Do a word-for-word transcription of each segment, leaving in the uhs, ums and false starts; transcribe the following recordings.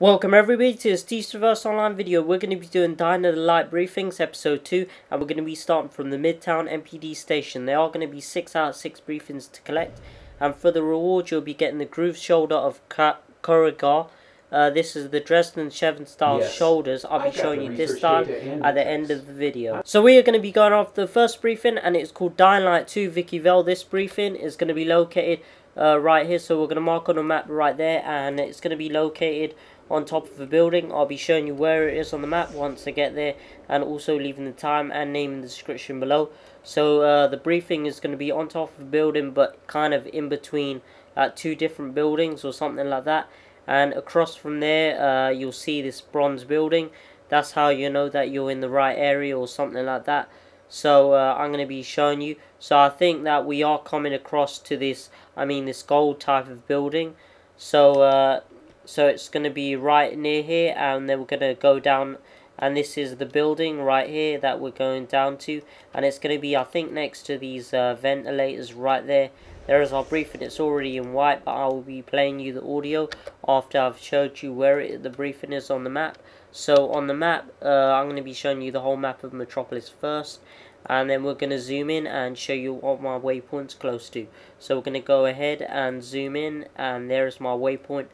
Welcome everybody to this Teasterverse Online video. We're going to be doing Dying of the Light briefings, episode two, and we're going to be starting from the Midtown M P D station. There are going to be six out of six briefings to collect, and for the reward you'll be getting the Grooved Shoulder of Korugar. Uh, this is the Dresden seven style yes. shoulders. I'll be showing you this time at the end of the video. So we are going to be going off the first briefing, and it's called Dying Light two, Vicki Vale. This briefing is going to be located uh, right here, so we're going to mark on the map right there, and it's going to be located on top of a building. I'll be showing you where it is on the map once I get there, and also leaving the time and name in the description below. So uh, the briefing is going to be on top of a building, but kind of in between uh, two different buildings or something like that. And across from there uh, you'll see this bronze building. That's how you know that you're in the right area or something like that. So uh, I'm going to be showing you. So I think that we are coming across to this, I mean this gold type of building. So uh, So it's going to be right near here, and then we're going to go down, and this is the building right here that we're going down to, and it's going to be, I think, next to these uh, ventilators right there. There is our briefing. It's already in white, but I will be playing you the audio after I've showed you where it, the briefing is on the map. So on the map, uh, I'm going to be showing you the whole map of Metropolis first, and then we're going to zoom in and show you what my waypoint's close to. So we're going to go ahead and zoom in, and there is my waypoint.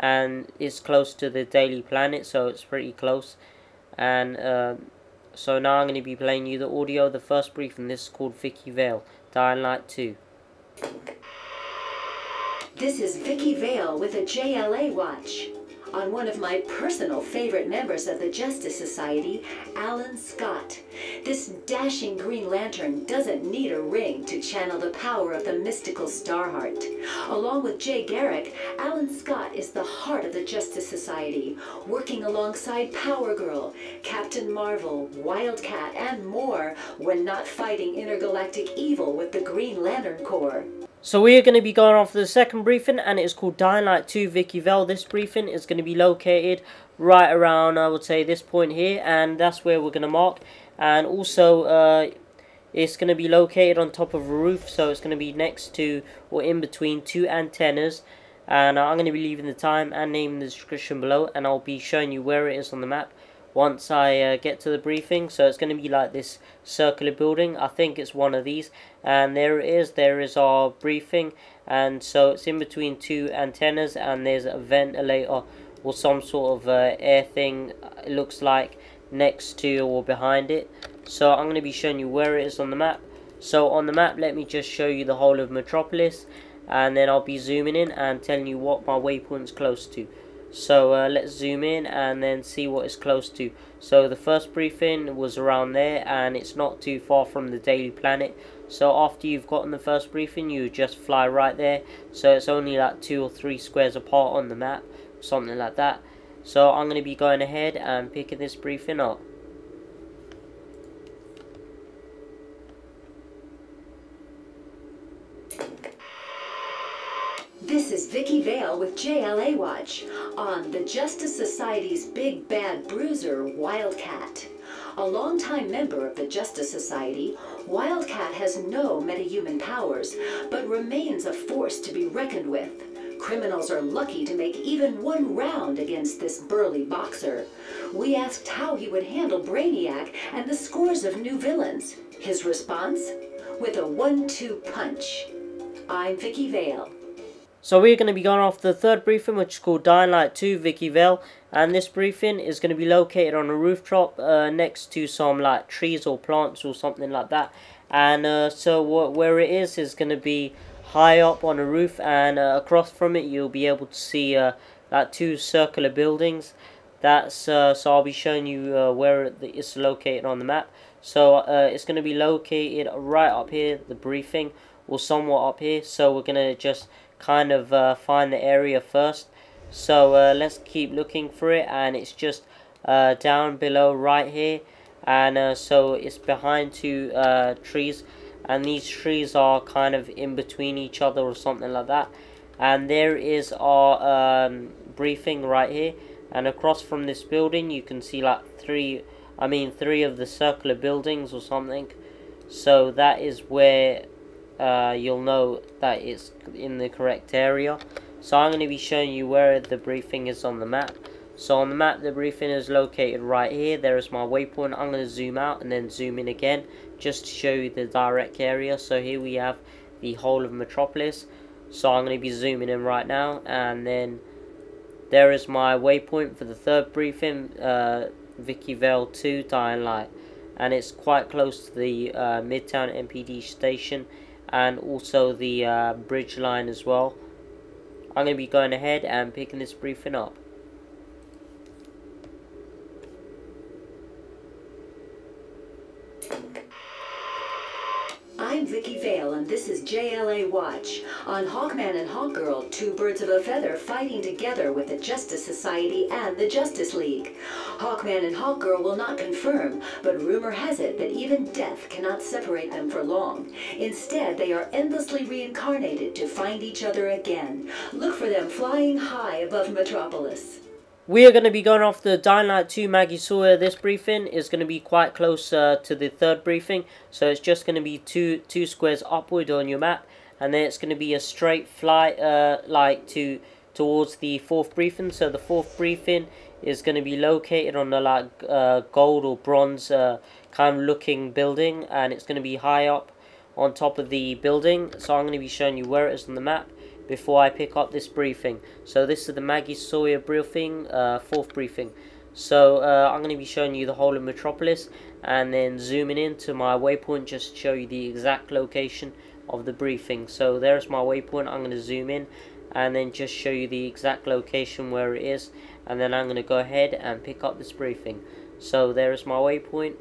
And it's close to the Daily Planet, so it's pretty close. And uh, so now I'm going to be playing you the audio of the first briefing. This is called Vicki Vale, Dying Light two. This is Vicki Vale with a J L A watch on one of my personal favorite members of the Justice Society, Alan Scott. This dashing Green Lantern doesn't need a ring to channel the power of the mystical Starheart. Along with Jay Garrick, Alan Scott is the heart of the Justice Society, working alongside Power Girl, Captain Marvel, Wildcat, and more when not fighting intergalactic evil with the Green Lantern Corps. So we are going to be going on for the second briefing, and it is called Dying Light two, Vicki Vale. This briefing is going to be located right around, I would say, this point here, and that's where we're going to mark. And also, uh, it's going to be located on top of a roof, so it's going to be next to, or in between, two antennas. And I'm going to be leaving the time and name in the description below, and I'll be showing you where it is on the map once I uh, get to the briefing. So it's going to be like this circular building. I think it's one of these, and there it is. There is our briefing, and so it's in between two antennas, and there's a ventilator or some sort of uh, air thing, it looks like, next to or behind it. So I'm going to be showing you where it is on the map. So on the map, let me just show you the whole of Metropolis, and then I'll be zooming in and telling you what my waypoint's close to. So uh, let's zoom in and then see what it's close to. So the first briefing was around there, and it's not too far from the Daily Planet. So after you've gotten the first briefing, you just fly right there. So it's only like two or three squares apart on the map, something like that. So I'm going to be going ahead and picking this briefing up. This is Vicki Vale with J L A Watch on the Justice Society's big bad bruiser, Wildcat. A longtime member of the Justice Society, Wildcat has no metahuman powers, but remains a force to be reckoned with. Criminals are lucky to make even one round against this burly boxer. We asked how he would handle Brainiac and the scores of new villains. His response? With a one two punch. I'm Vicki Vale. So we're going to be going off the third briefing, which is called Dying Light two, Vicki Vale, and this briefing is going to be located on a rooftop uh, next to some like trees or plants or something like that. And uh, so what, where it is is going to be high up on a roof, and uh, across from it you'll be able to see uh, like two circular buildings. That's uh, so I'll be showing you uh, where it's located on the map. So uh, it's going to be located right up here, the briefing, or somewhat up here. So we're going to just kind of uh, find the area first. So uh, let's keep looking for it, and it's just uh, down below right here, and uh, so it's behind two uh, trees, and these trees are kind of in between each other or something like that. And there is our um, briefing right here, and across from this building you can see like three I mean three of the circular buildings or something. So that is where Uh, you'll know that it's in the correct area. So I'm going to be showing you where the briefing is on the map. So on the map, the briefing is located right here. There is my waypoint. I'm going to zoom out and then zoom in again just to show you the direct area. So here we have the whole of Metropolis. So I'm going to be zooming in right now, and then there is my waypoint for the third briefing, uh, Vicki Vale two, Dying Light. And it's quite close to the uh, Midtown M P D station and also the uh, bridge line as well. I'm going to be going ahead and picking this briefing up. I'm Vicki Vale, and this is J L A Watch. On Hawkman and Hawkgirl, two birds of a feather fighting together with the Justice Society and the Justice League. Hawkman and Hawkgirl will not confirm, but rumor has it that even death cannot separate them for long. Instead, they are endlessly reincarnated to find each other again. Look for them flying high above Metropolis. We are going to be going off the Dying Light two Maggie Sawyer. This briefing is going to be quite close uh, to the third briefing. So it's just going to be two two squares upward on your map. And then it's going to be a straight flight uh, like to towards the fourth briefing. So the fourth briefing is going to be located on the like uh, gold or bronze uh, kind of looking building. And it's going to be high up on top of the building. So I'm going to be showing you where it is on the map before I pick up this briefing. So this is the Maggie Sawyer briefing, uh, fourth briefing. So uh, I'm going to be showing you the whole of Metropolis and then zooming in to my waypoint just to show you the exact location of the briefing. So there's my waypoint. I'm going to zoom in and then just show you the exact location where it is, and then I'm going to go ahead and pick up this briefing. So there is my waypoint.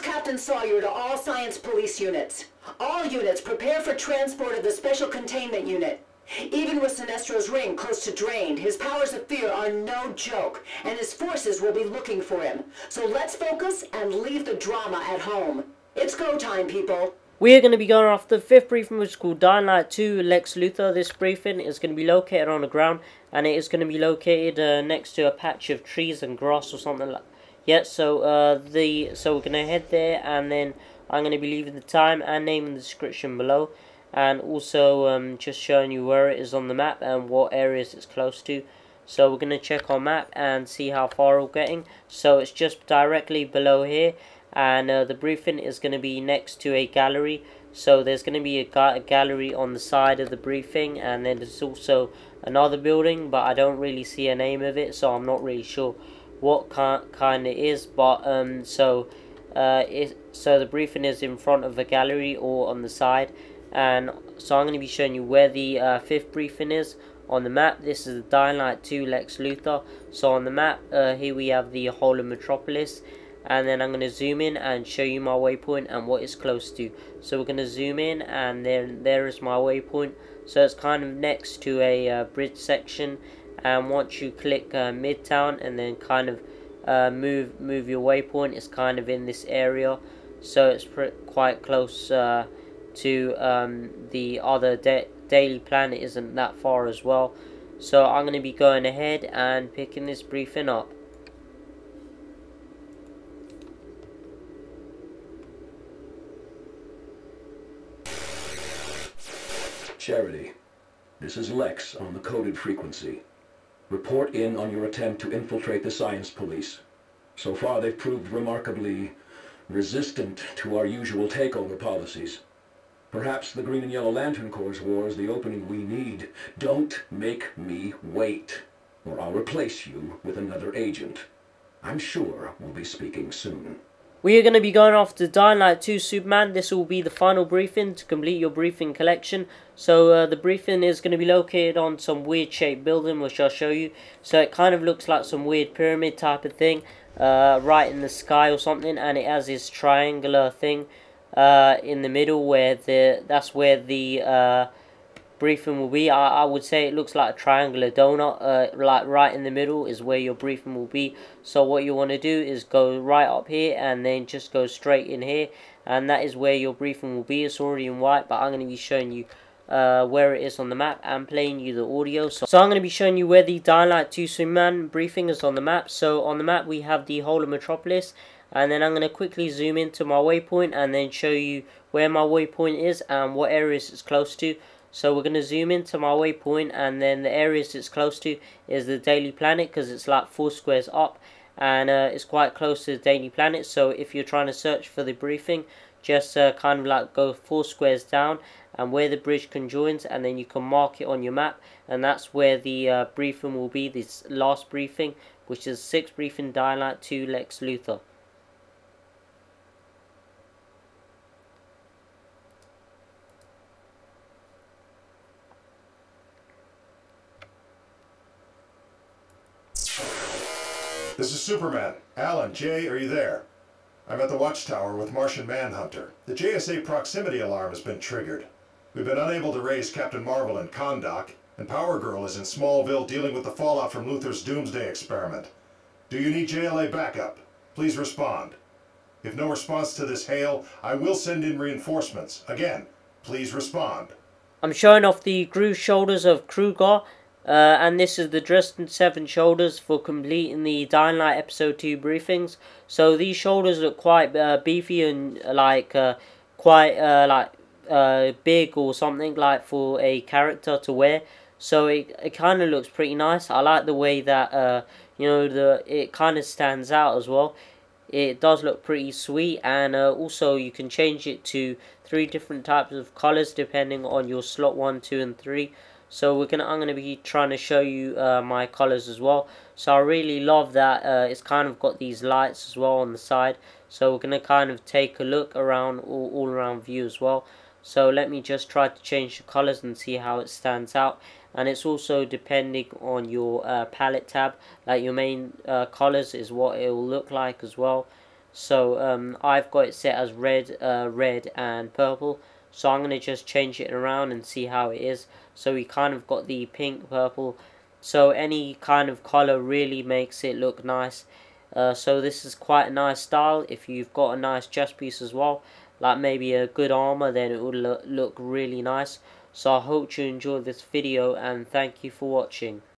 Captain Sawyer to all Science Police units. All units, prepare for transport of the Special Containment Unit. Even with Sinestro's ring close to drained, his powers of fear are no joke, and his forces will be looking for him. So let's focus and leave the drama at home. It's go time, people. We are going to be going off the fifth briefing, which is called Dying Light two, Lex Luthor. This briefing is going to be located on the ground, and it is going to be located uh, next to a patch of trees and grass or something like that. Yeah, so uh, the so we're gonna head there, and then I'm gonna be leaving the time and name in the description below, and also um, just showing you where it is on the map and what areas it's close to. So we're gonna check our map and see how far we're getting. So it's just directly below here, and uh, the briefing is gonna be next to a gallery. So there's gonna be a, ga a gallery on the side of the briefing, and then there's also another building, but I don't really see a name of it, so I'm not really sure what kind it is, but um, so uh, it, so the briefing is in front of a gallery or on the side, and so I'm going to be showing you where the uh, fifth briefing is on the map. This is the Dying Light two Lex Luthor. So on the map, uh, here we have the whole of Metropolis, and then I'm going to zoom in and show you my waypoint and what it's close to. So we're going to zoom in, and then there is my waypoint. So it's kind of next to a uh, bridge section. And once you click uh, Midtown and then kind of uh, move move your waypoint, it's kind of in this area. So it's quite close uh, to um, the other da Daily Planet isn't that far as well. So I'm going to be going ahead and picking this briefing up. Charity, this is Lex on the coded frequency. Report in on your attempt to infiltrate the Science Police. So far, they've proved remarkably resistant to our usual takeover policies. Perhaps the Green and Yellow Lantern Corps war is the opening we need. Don't make me wait, or I'll replace you with another agent. I'm sure we'll be speaking soon. We are going to be going off to Dying Light two Superman. This will be the final briefing to complete your briefing collection. So uh, the briefing is going to be located on some weird shaped building, which I'll show you. So it kind of looks like some weird pyramid type of thing, uh, right in the sky or something. And it has this triangular thing uh, in the middle where the that's where the uh, briefing will be. I, I would say it looks like a triangular donut, uh, like right in the middle is where your briefing will be. So what you want to do is go right up here and then just go straight in here, and that is where your briefing will be. It's already in white, but I'm going to be showing you uh, where it is on the map and playing you the audio. So, so I'm going to be showing you where the Dying Light two Superman briefing is on the map. So on the map we have the whole of Metropolis, And then I'm going to quickly zoom into my waypoint and then show you where my waypoint is and what areas it's close to. So we're going to zoom into my waypoint, and then the areas it's close to is the Daily Planet, because it's like four squares up, and uh, it's quite close to the Daily Planet. So if you're trying to search for the briefing, just uh, kind of like go four squares down and where the bridge conjoins, and then you can mark it on your map, and that's where the uh, briefing will be, this last briefing, which is sixth briefing, Dying Light two, Lex Luthor. This is Superman. Alan, Jay, are you there? I'm at the Watchtower with Martian Manhunter. The J S A proximity alarm has been triggered. We've been unable to raise Captain Marvel in Kondak, and Power Girl is in Smallville dealing with the fallout from Luthor's Doomsday experiment. Do you need J L A backup? Please respond. If no response to this hail, I will send in reinforcements. Again, please respond. I'm showing off the Grooved Shoulders of Korugar. Uh, and this is the Dresden seven shoulders for completing the Dying Light episode two briefings. So these shoulders look quite uh, beefy and like uh, quite uh, like uh, big or something like for a character to wear. So it, it kind of looks pretty nice. I like the way that uh, you know the it kind of stands out as well. It does look pretty sweet, and uh, also you can change it to three different types of colors depending on your slot one, two, and three. So we're gonna, I'm going to be trying to show you uh, my colours as well. So I really love that uh, it's kind of got these lights as well on the side. So we're going to kind of take a look around, all, all around view as well. So let me just try to change the colours and see how it stands out. And it's also depending on your uh, palette tab. Like your main uh, colours is what it will look like as well. So um, I've got it set as red, uh, red and purple. So I'm going to just change it around and see how it is. So we kind of got the pink, purple. So any kind of colour really makes it look nice. Uh, so this is quite a nice style. If you've got a nice chest piece as well, like maybe a good armour, then it will lo- look really nice. So I hope you enjoyed this video, and thank you for watching.